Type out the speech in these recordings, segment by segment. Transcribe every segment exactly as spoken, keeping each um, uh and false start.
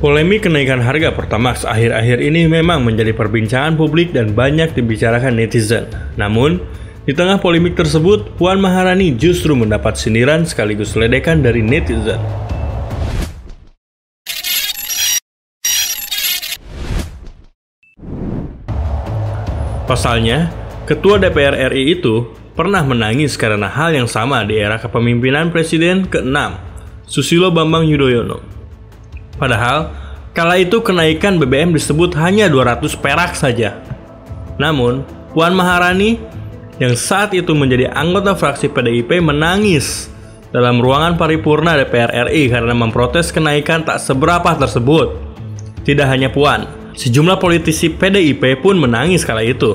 Polemik kenaikan harga Pertamax akhir-akhir ini memang menjadi perbincangan publik dan banyak dibicarakan netizen. Namun, di tengah polemik tersebut, Puan Maharani justru mendapat sindiran sekaligus ledekan dari netizen. Pasalnya, Ketua D P R R I itu pernah menangis karena hal yang sama di era kepemimpinan Presiden keenam, Susilo Bambang Yudhoyono. Padahal, kala itu kenaikan B B M disebut hanya dua ratus perak saja. Namun, Puan Maharani yang saat itu menjadi anggota fraksi P D I P menangis dalam ruangan paripurna D P R R I karena memprotes kenaikan tak seberapa tersebut. Tidak hanya Puan, sejumlah politisi P D I P pun menangis kala itu.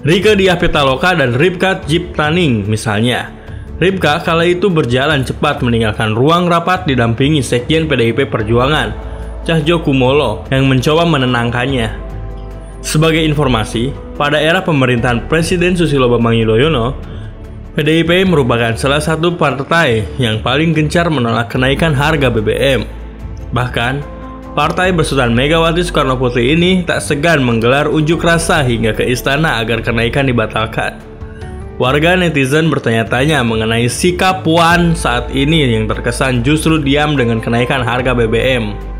Rieke Diah Pitaloka dan Ribka Tjiptaning misalnya. Ribka kala itu berjalan cepat meninggalkan ruang rapat didampingi Sekjen P D I P Perjuangan, Cahyo Kumolo, yang mencoba menenangkannya. Sebagai informasi, pada era pemerintahan Presiden Susilo Bambang Yudhoyono, P D I P merupakan salah satu partai yang paling gencar menolak kenaikan harga B B M. Bahkan, partai bersultan Megawati Soekarno Putri ini tak segan menggelar unjuk rasa hingga ke istana agar kenaikan dibatalkan. Warga netizen bertanya-tanya mengenai sikap Puan saat ini yang terkesan justru diam dengan kenaikan harga B B M.